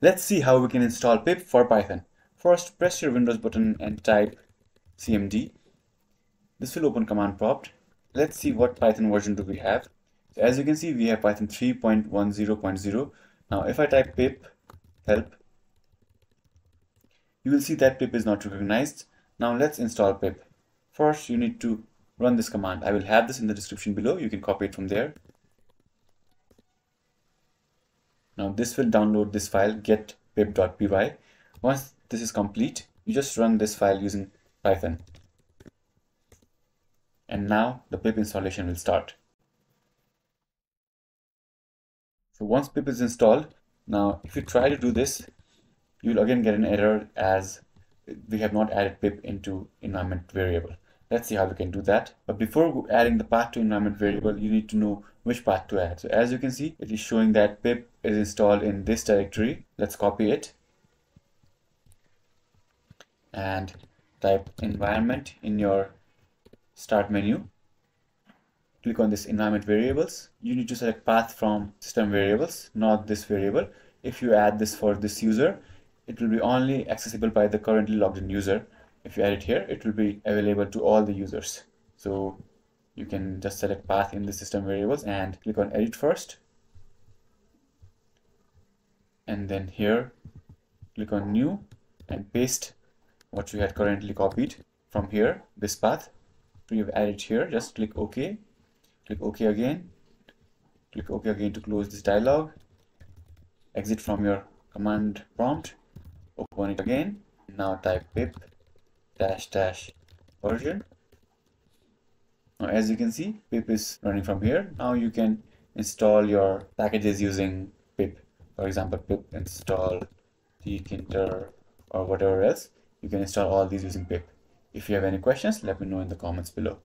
Let's see how we can install PIP for Python. First, press your Windows button and type cmd. This will open command prompt. Let's see what Python version do we have. So as you can see, we have Python 3.10.0. Now if I type pip help, you will see that pip is not recognized. Now let's install pip. First, you need to run this command. I will have this in the description below. You can copy it from there. Now this will download this file, get pip.py. Once this is complete, you just run this file using Python. And now the pip installation will start. So once pip is installed, now if you try to do this, you will again get an error as we have not added pip into environment variable. Let's see how we can do that. But before adding the path to environment variable, you need to know which path to add. So as you can see, it is showing that pip is installed in this directory. Let's copy it and type environment in your start menu. Click on this environment variables. You need to select path from system variables, not this variable. If you add this for this user, it will be only accessible by the currently logged in user. If you add it here, it will be available to all the users. So you can just select path in the system variables and click on edit first. And then here, click on new and paste what you had currently copied from here, this path. You've added here, just click OK again, click OK again to close this dialog, exit from your command prompt, open it again. Now type pip -- version. Now as you can see, pip is running from here. Now you can install your packages using pip. For example, pip install tkinter or whatever else. You can install all these using pip. If you have any questions, let me know in the comments below.